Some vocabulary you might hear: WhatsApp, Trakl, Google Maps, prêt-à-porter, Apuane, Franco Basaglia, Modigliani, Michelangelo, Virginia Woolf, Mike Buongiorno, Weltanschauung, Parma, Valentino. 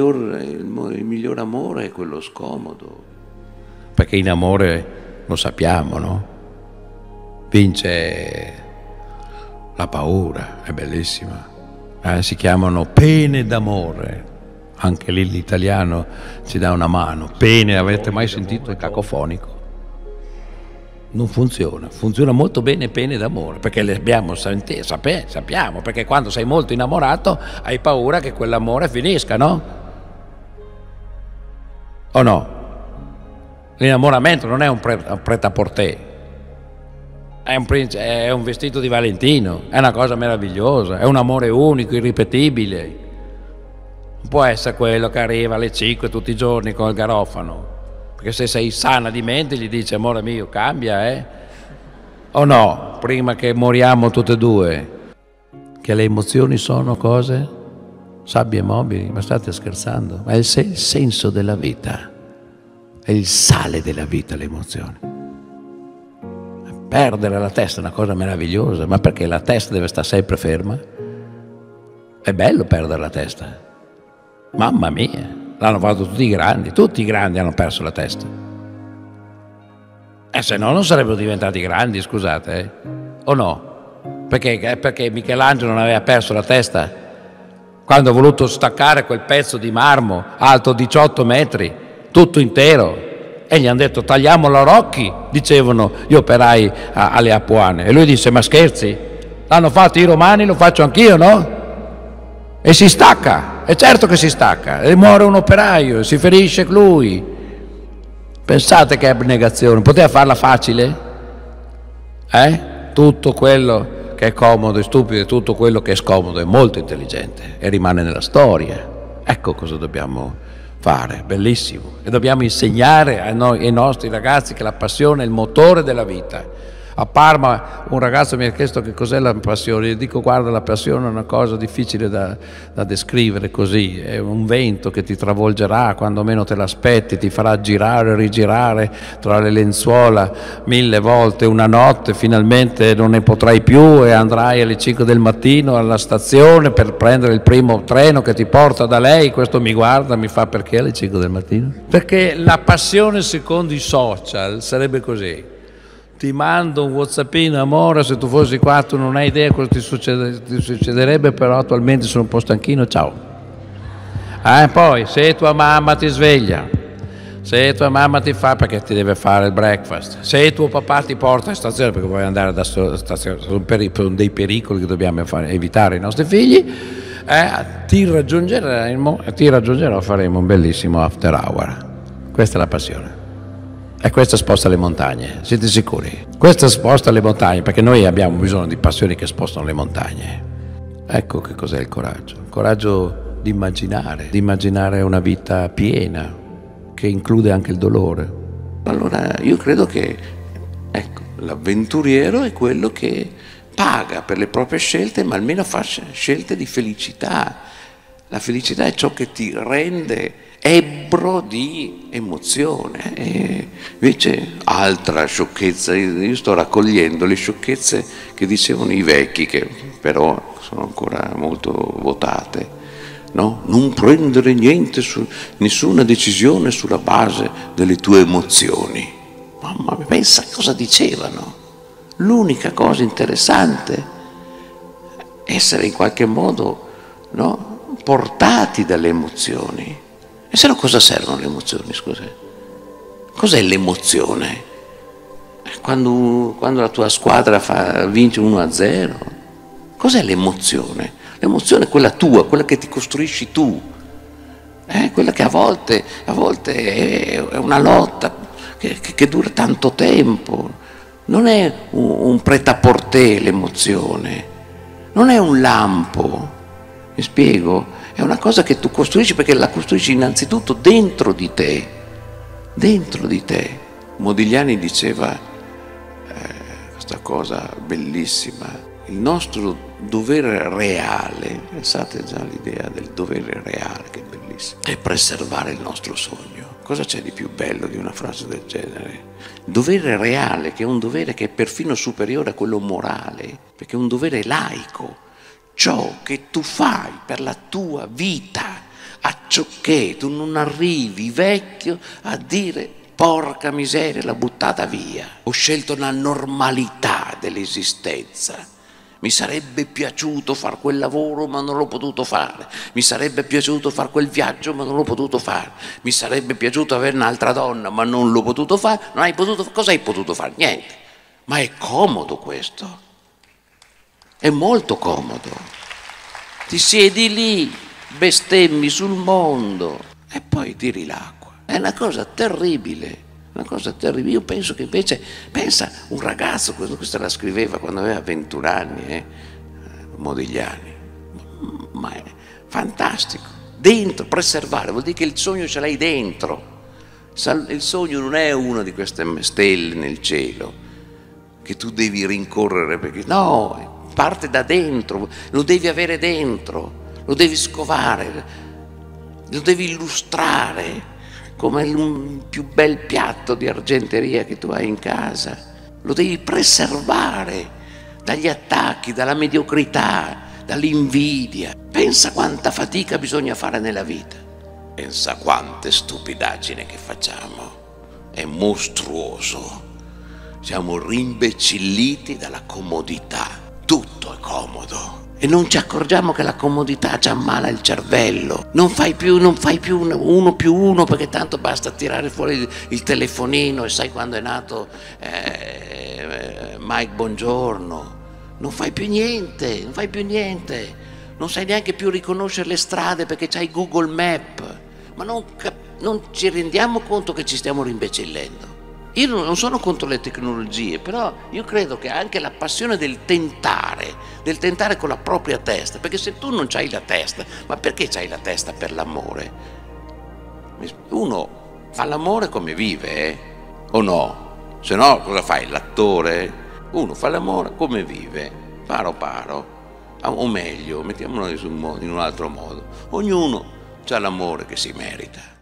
il miglior amore è quello scomodo. Perché in amore lo sappiamo, no? Vince la paura, è bellissima. Si chiamano pene d'amore. Anche lì l'italiano ci dà una mano. Pene, avete mai sentito? È cacofonico. Non funziona. Funziona molto bene pene d'amore, perché le abbiamo sappiamo, perché quando sei molto innamorato hai paura che quell'amore finisca, no? O no? L'innamoramento non è un prêt-à-porter, è un vestito di Valentino, è una cosa meravigliosa, è un amore unico, irripetibile. Non può essere quello che arriva alle 5 tutti i giorni con il garofano. Perché se sei sana di mente gli dice: amore mio, cambia, eh? O no? Prima che moriamo tutte e due. Che le emozioni sono cose sabbie mobili, ma state scherzando. Ma è il senso della vita, è il sale della vita, le emozioni. Perdere la testa è una cosa meravigliosa, ma perché la testa deve stare sempre ferma? È bello perdere la testa, mamma mia. L'hanno fatto tutti i grandi hanno perso la testa. E se no non sarebbero diventati grandi, scusate, eh? O no? Perché Michelangelo non aveva perso la testa quando ha voluto staccare quel pezzo di marmo alto 18 metri, tutto intero. E gli hanno detto: tagliamolo a rocchi, dicevano gli operai alle Apuane. E lui disse: ma scherzi? L'hanno fatto i romani, lo faccio anch'io, no? E si stacca, è certo che si stacca, e muore un operaio, si ferisce lui. Pensate che abnegazione, poteva farla facile? Eh? Tutto quello che è comodo è stupido, tutto quello che è scomodo è molto intelligente e rimane nella storia. Ecco cosa dobbiamo fare, bellissimo. E dobbiamo insegnare ai nostri ragazzi che la passione è il motore della vita. A Parma un ragazzo mi ha chiesto che cos'è la passione, gli dico: guarda, la passione è una cosa difficile da descrivere così, è un vento che ti travolgerà quando meno te l'aspetti, ti farà girare e rigirare tra le lenzuola 1000 volte una notte, finalmente non ne potrai più e andrai alle 5 del mattino alla stazione per prendere il primo treno che ti porta da lei. Questo mi guarda, mi fa: perché alle 5 del mattino? Perché la passione secondo i social sarebbe così: ti mando un whatsappino, amore, se tu fossi qua tu non hai idea cosa ti succederebbe, però attualmente sono un po' stanchino, ciao. Poi se tua mamma ti sveglia, se tua mamma ti fa, perché ti deve fare il breakfast, se tuo papà ti porta in stazione perché vuoi andare da stazione, sono dei pericoli che dobbiamo evitare ai nostri figli, ti raggiungerò, faremo un bellissimo after hour. Questa è la passione. E questa sposta le montagne, siete sicuri? Questa sposta le montagne, perché noi abbiamo bisogno di passioni che spostano le montagne. Ecco che cos'è il coraggio di immaginare una vita piena, che include anche il dolore. Allora io credo che, ecco, l'avventuriero è quello che paga per le proprie scelte, ma almeno fa scelte di felicità. La felicità è ciò che ti rende ebbro di emozione. E invece altra sciocchezza, io sto raccogliendo le sciocchezze che dicevano i vecchi, che però sono ancora molto votate, no? Non prendere nessuna decisione sulla base delle tue emozioni. Mamma mia, pensa cosa dicevano. L'unica cosa interessante è essere in qualche modo, no, portati dalle emozioni. E se no cosa servono le emozioni, scusa? Cos'è l'emozione? Quando la tua squadra vince 1-0, cos'è l'emozione? L'emozione è quella tua, quella che ti costruisci tu, quella che a volte è una lotta che dura tanto tempo. Non è un prêt-à-porter l'emozione, non è un lampo, mi spiego? È una cosa che tu costruisci, perché la costruisci innanzitutto dentro di te, dentro di te. Modigliani diceva questa cosa bellissima: il nostro dovere reale, pensate già all'idea del dovere reale, che è bellissimo, è preservare il nostro sogno. Cosa c'è di più bello di una frase del genere? Il dovere reale, che è un dovere che è perfino superiore a quello morale, perché è un dovere laico. Ciò che tu fai per la tua vita acciocché tu non arrivi vecchio a dire porca miseria l'ho buttata via. Ho scelto la normalità dell'esistenza. Mi sarebbe piaciuto fare quel lavoro ma non l'ho potuto fare, mi sarebbe piaciuto fare quel viaggio ma non l'ho potuto fare, mi sarebbe piaciuto avere un'altra donna ma non l'ho potuto fare, non hai potuto, cosa hai potuto fare? Niente. Ma è comodo questo, è molto comodo. Ti siedi lì, bestemmi sul mondo e poi tiri l'acqua. È una cosa terribile. Una cosa terribile. Io penso che invece, pensa, un ragazzo, questa la scriveva quando aveva 21 anni, Modigliani, ma è fantastico. Dentro, preservare, vuol dire che il sogno ce l'hai dentro. Il sogno non è una di queste stelle nel cielo che tu devi rincorrere, perché no, parte da dentro, lo devi avere dentro, lo devi scovare, lo devi illustrare. Come il più bel piatto di argenteria che tu hai in casa, lo devi preservare dagli attacchi, dalla mediocrità, dall'invidia. Pensa quanta fatica bisogna fare nella vita, pensa quante stupidaggini che facciamo, è mostruoso, siamo rimbecilliti dalla comodità, tutto è comodo. E non ci accorgiamo che la comodità ci ammala il cervello. Non fai più uno più uno, perché tanto basta tirare fuori il telefonino e sai quando è nato Mike Buongiorno. Non fai più niente, non fai più niente. Non sai neanche più riconoscere le strade perché c'hai Google Maps. Ma non ci rendiamo conto che ci stiamo rimbecillendo. Io non sono contro le tecnologie, però io credo che anche la passione del tentare con la propria testa, perché se tu non c'hai la testa, ma perché c'hai la testa per l'amore? Uno fa l'amore come vive, o no? Se no cosa fai? L'attore? Uno fa l'amore come vive, paro paro, o meglio, mettiamolo in un altro modo, ognuno ha l'amore che si merita.